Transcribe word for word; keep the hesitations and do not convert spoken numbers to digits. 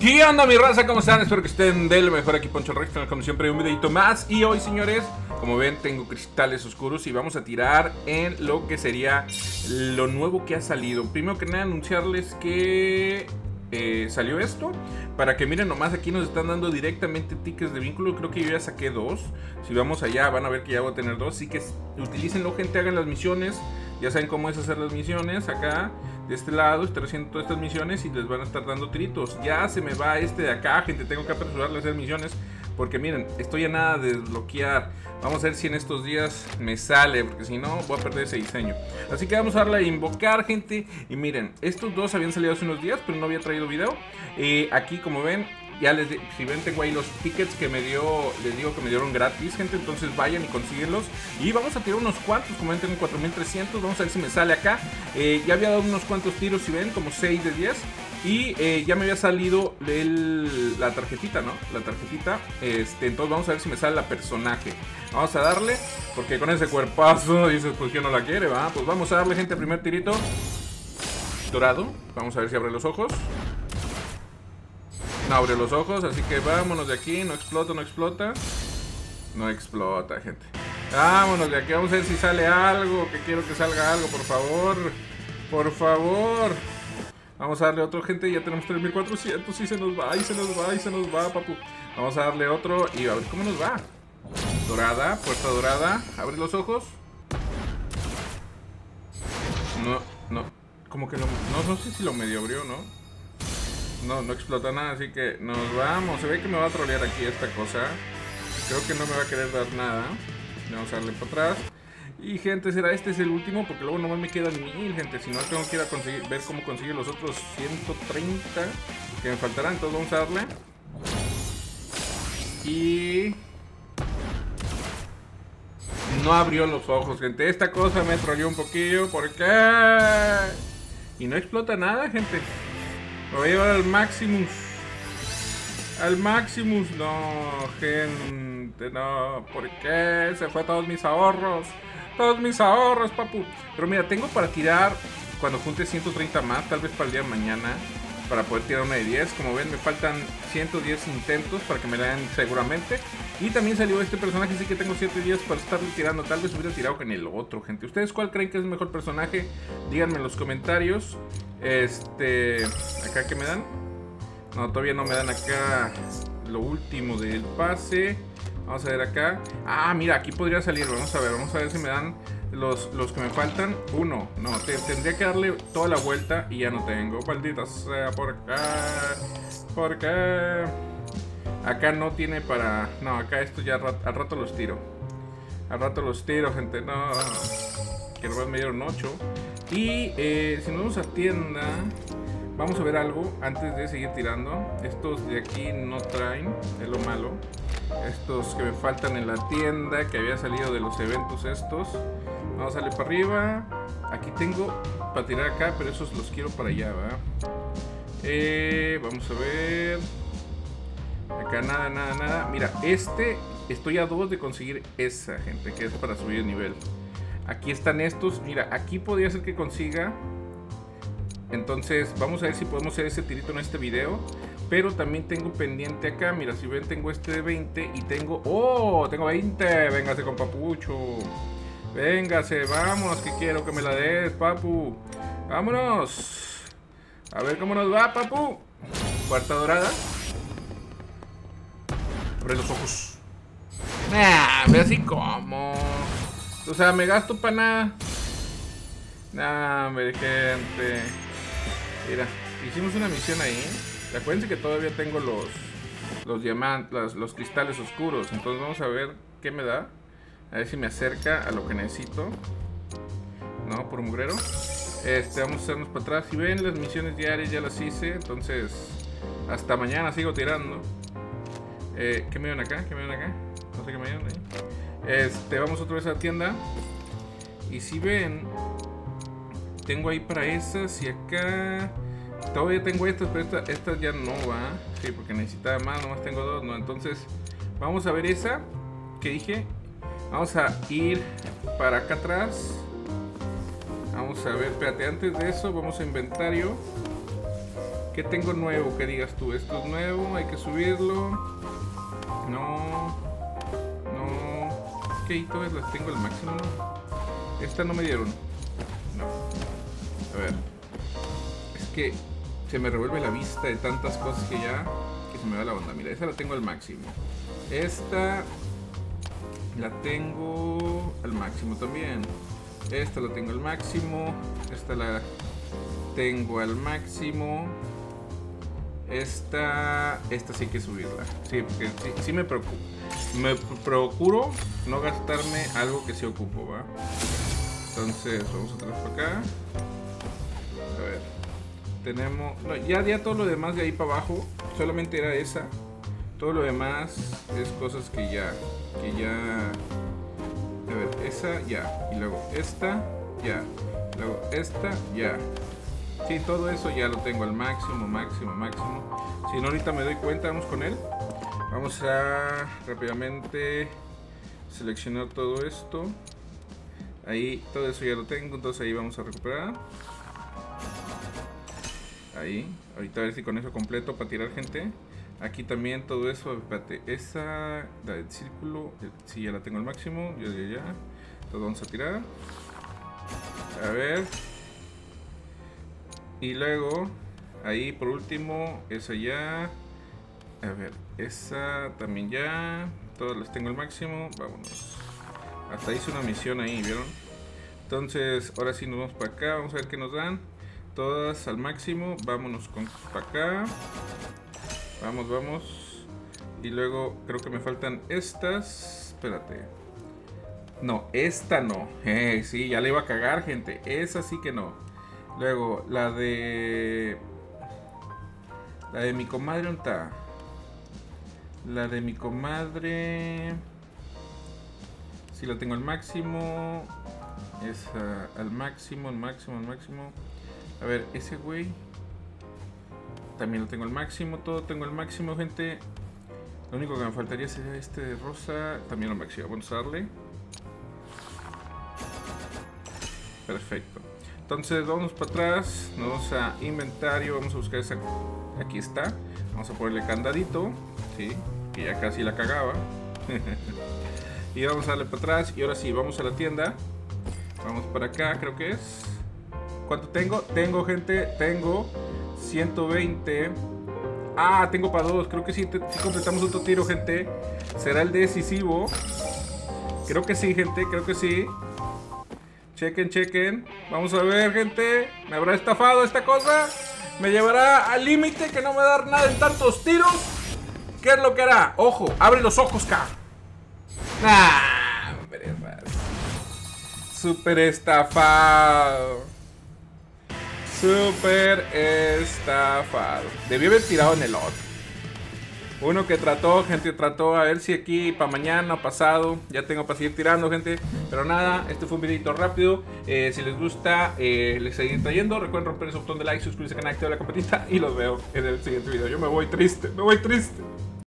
¿Qué onda, mi raza? ¿Cómo están? Espero que estén de lo mejor. Aquí Poncho ElRex, como siempre, un videito más. Y hoy, señores, como ven, tengo cristales oscuros y vamos a tirar en lo que sería lo nuevo que ha salido. Primero que nada, anunciarles que eh, salió esto. Para que miren nomás, aquí nos están dando directamente tickets de vínculo. Creo que yo ya saqué dos. Si vamos allá, van a ver que ya voy a tener dos. Así que utilícenlo, gente, hagan las misiones. Ya saben cómo es hacer las misiones. Acá, de este lado, estar haciendo todas estas misiones y les van a estar dando tiritos. Ya se me va este de acá, gente. Tengo que apresurarle a hacer misiones porque miren, estoy a nada de desbloquear. Vamos a ver si en estos días me sale, porque si no, voy a perder ese diseño. Así que vamos a darle a invocar, gente. Y miren, estos dos habían salido hace unos días, pero no había traído video. eh, Aquí, como ven, ya les de, si ven, tengo ahí los tickets que me dio, les digo que me dieron gratis, gente. Entonces vayan y consíguenlos. Y vamos a tirar unos cuantos, como ven, tengo cuatro mil trescientos. Vamos a ver si me sale acá. eh, Ya había dado unos cuantos tiros, si ven, como seis de diez. Y eh, ya me había salido el, la tarjetita, ¿no? La tarjetita, este, entonces vamos a ver si me sale la personaje. Vamos a darle, porque con ese cuerpazo dices, pues que no la quiere, ¿va? Pues vamos a darle, gente, el primer tirito dorado. Vamos a ver si abre los ojos. No abre los ojos, así que vámonos de aquí. No explota, no explota. No explota, gente. Vámonos de aquí, vamos a ver si sale algo. Que quiero que salga algo, por favor. Por favor. Vamos a darle otro, gente, ya tenemos tres mil cuatrocientos. Y se nos va, y se nos va, y se nos va, papu. Vamos a darle otro y a ver cómo nos va. Dorada, puerta dorada. Abre los ojos. No, no. Como que no, no, no sé si lo medio abrió, ¿no? No, no explota nada, así que nos vamos. Se ve que me va a trolear aquí esta cosa. Creo que no me va a querer dar nada. Vamos a darle para atrás. Y, gente, será este es el último, porque luego nomás me quedan mil, gente. Si no, tengo que ir a conseguir, ver cómo consigue los otros ciento treinta que me faltarán. Entonces vamos a darle. Y no abrió los ojos, gente. Esta cosa me troleó un poquillo. ¿Por qué? Y no explota nada, gente. Lo voy a llevar al Maximus. Al Maximus. No, gente, no. ¿Por qué? Se fue todos mis ahorros. Todos mis ahorros, papu. Pero mira, tengo para tirar cuando junte ciento treinta más, tal vez para el día de mañana, para poder tirar una de diez. Como ven, me faltan ciento diez intentos para que me la den seguramente. Y también salió este personaje, así que tengo siete días para estarle tirando. Tal vez hubiera tirado con el otro, gente. ¿Ustedes cuál creen que es el mejor personaje? Díganme en los comentarios. Este, acá que me dan. No, todavía no me dan acá lo último del pase. Vamos a ver acá. Ah, mira, aquí podría salir. Vamos a ver, vamos a ver si me dan los, los que me faltan. Uno, no, te, tendría que darle toda la vuelta y ya no tengo. Maldita sea, por acá. Por acá. Acá no tiene para. No, acá esto ya rat, al rato los tiro. Al rato los tiro, gente. No. Que nomás me dieron ocho. Y eh, si nos vamos a tienda, vamos a ver algo antes de seguir tirando. Estos de aquí no traen, es lo malo. Estos que me faltan en la tienda, que había salido de los eventos estos. Vamos a salir para arriba. Aquí tengo para tirar acá, pero esos los quiero para allá, ¿verdad? Eh, vamos a ver. Acá nada, nada, nada. Mira, este, estoy a dos de conseguir esa, gente, que es para subir el nivel. Aquí están estos, mira, aquí podría ser que consiga. Entonces vamos a ver si podemos hacer ese tirito en este video. Pero también tengo pendiente acá, mira, si ven, tengo este de veinte y tengo, ¡oh! Tengo veinte, véngase con papucho. Véngase, vamos, que quiero que me la des, papu. Vámonos. A ver cómo nos va, papu. Cuarta dorada. Abre los ojos. Nah, ve así como. O sea, me gasto para nada. Nah, hombre, gente. Mira, hicimos una misión ahí. Acuérdense que todavía tengo los los diamantes, los, los cristales oscuros. Entonces vamos a ver qué me da. A ver si me acerca a lo que necesito. No, por mugrero. Este, vamos a hacernos para atrás. Si ven, las misiones diarias ya las hice. Entonces, hasta mañana sigo tirando. Eh, ¿Qué me dieron acá? ¿Qué me dieron acá? No sé qué me dieron ahí. Este, vamos otra vez a la tienda. Y si ven, tengo ahí para esas. Y acá todavía tengo estas, pero estas, estas ya no va. Sí, porque necesitaba más, nomás tengo dos, ¿no? Entonces, vamos a ver esa que dije. Vamos a ir para acá atrás. Vamos a ver, espérate, antes de eso, vamos a inventario. ¿Qué tengo nuevo? Que digas tú, esto es nuevo, hay que subirlo. No, no. Es que ahí todas las tengo al máximo. Esta no me dieron. No. A ver. Es que se me revuelve la vista de tantas cosas que ya... Que se me va la onda. Mira, esa la tengo al máximo. Esta... La tengo al máximo también. Esta la tengo al máximo. Esta la tengo al máximo. Esta... Esta sí hay que subirla. Sí, porque sí, sí me preocupo. Me procuro no gastarme algo que sí ocupo, ¿va? Entonces, vamos atrás para acá. A ver. Tenemos... No, ya, ya todo lo demás de ahí para abajo. Solamente era esa. Todo lo demás es cosas que ya... Que ya... A ver, esa ya. Y luego esta ya. Luego esta ya. Sí, todo eso ya lo tengo al máximo, máximo, máximo. Si no, ahorita me doy cuenta, vamos con él. Vamos a rápidamente seleccionar todo esto. Ahí, todo eso ya lo tengo, entonces ahí vamos a recuperar. Ahí, ahorita a ver si con eso completo para tirar gente. Aquí también todo eso, espérate, esa, la del círculo, sí, ya la tengo al máximo, ya, ya, ya. Entonces vamos a tirar. A ver. Y luego, ahí por último, esa ya. A ver, esa también ya. Todas las tengo al máximo. Vámonos. Hasta hice una misión ahí, ¿vieron? Entonces, ahora sí nos vamos para acá. Vamos a ver qué nos dan. Todas al máximo. Vámonos con, para acá. Vamos, vamos. Y luego, creo que me faltan estas. Espérate. No, esta no. Eh, sí, ya le iba a cagar, gente. Esa sí que no. Luego, la de... La de mi comadre, ¿dónde está? La de mi comadre... Sí, la tengo al máximo. Esa, al máximo, al máximo, al máximo. A ver, ese güey... También lo tengo al máximo, todo tengo al máximo, gente. Lo único que me faltaría sería este de rosa. También lo máximo, vamos a darle. Perfecto. Entonces, vamos para atrás. Nos vamos a inventario, vamos a buscar esa... Aquí está. Vamos a ponerle candadito, ¿sí? Que ya casi la cagaba. Y vamos a darle para atrás. Y ahora sí, vamos a la tienda. Vamos para acá, creo que es. ¿Cuánto tengo? Tengo, gente, tengo ciento veinte. Ah, tengo para dos. Creo que sí, te, sí completamos otro tiro, gente. Será el decisivo. Creo que sí, gente, creo que sí. Chequen, chequen. Vamos a ver, gente. ¿Me habrá estafado esta cosa? Me llevará al límite que no me va a dar nada en tantos tiros. ¿Qué es lo que hará? Ojo, abre los ojos, K. ¡Ah! Hombre, más. Super estafado. Super estafado. Debió haber tirado en el otro. Uno que trató, gente, trató. A ver si aquí para mañana, pasado. Ya tengo para seguir tirando, gente. Pero nada, este fue un videito rápido. eh, Si les gusta, eh, les seguiré trayendo. Recuerden romper ese botón de like, suscribirse al canal, activar la campanita. Y los veo en el siguiente video. Yo me voy triste, me voy triste.